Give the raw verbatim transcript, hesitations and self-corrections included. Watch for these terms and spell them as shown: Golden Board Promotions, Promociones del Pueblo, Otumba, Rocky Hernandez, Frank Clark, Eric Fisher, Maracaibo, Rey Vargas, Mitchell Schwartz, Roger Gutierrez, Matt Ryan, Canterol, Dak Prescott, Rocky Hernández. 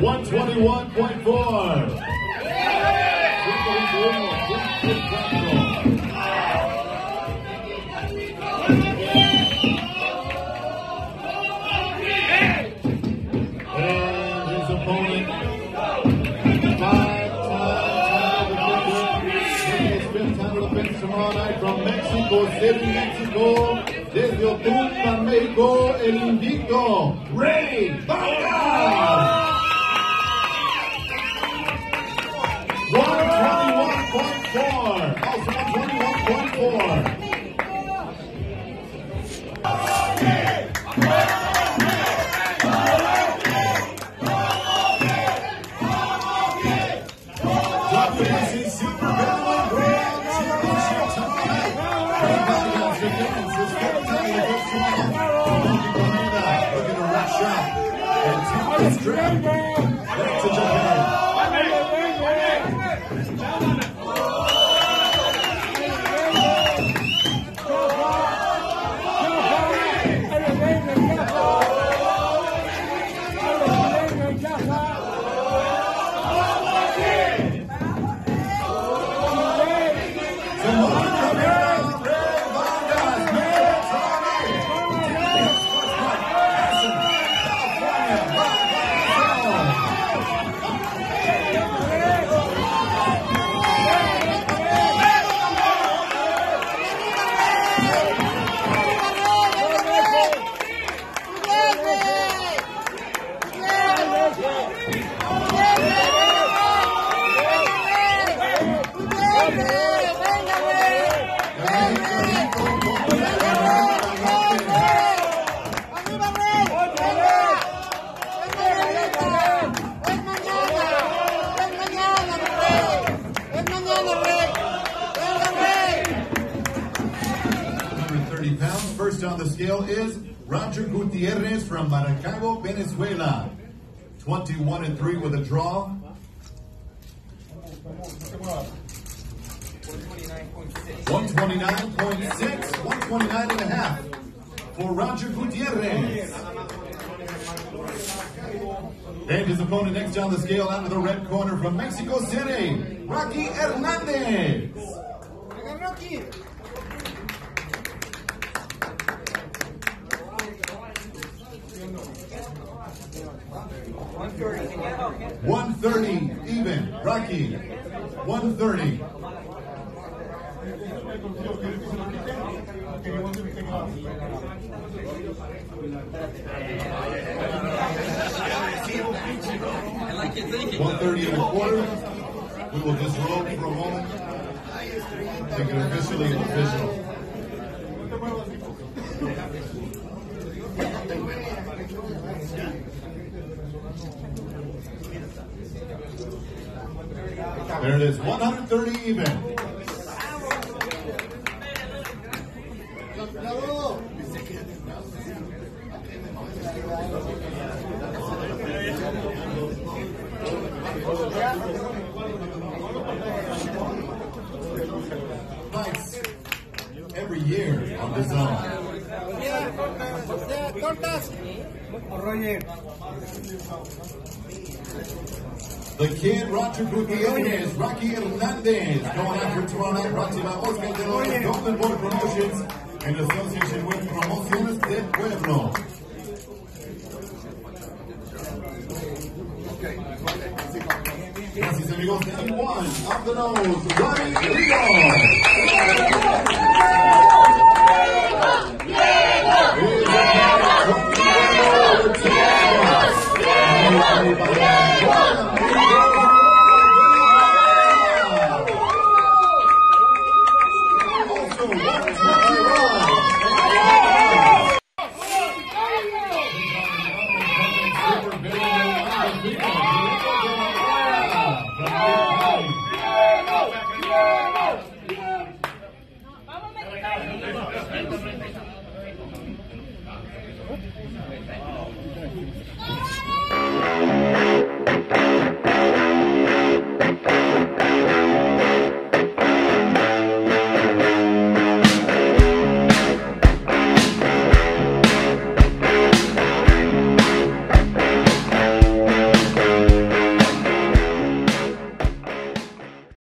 one twenty-one point four. Mexico, desde Otumba, México, el invicto Rey Vargas. one twenty-one point four, also one twenty-one point four. On the scale is Roger Gutierrez from Maracaibo, Venezuela. twenty-one and three with a draw. one twenty-nine point six, one twenty-nine and a half for Roger Gutierrez. And his opponent next on the scale, out of the red corner from Mexico City, Rocky Hernandez. one thirty even, Rocky, one thirty. one thirty and a quarter, we will just roll for a moment, take it officially and official. There it is, one thirty even. Nice. Every year on the zone. The kid, Roger Gutierrez, Rocky Hernandez, going out for tomorrow night, brought to you by Canterol, Golden Board Promotions, in association with Promociones del Pueblo. Gracias, amigos. And one up the nose, Rodrigo. Diego! Diego! Diego! Yeah.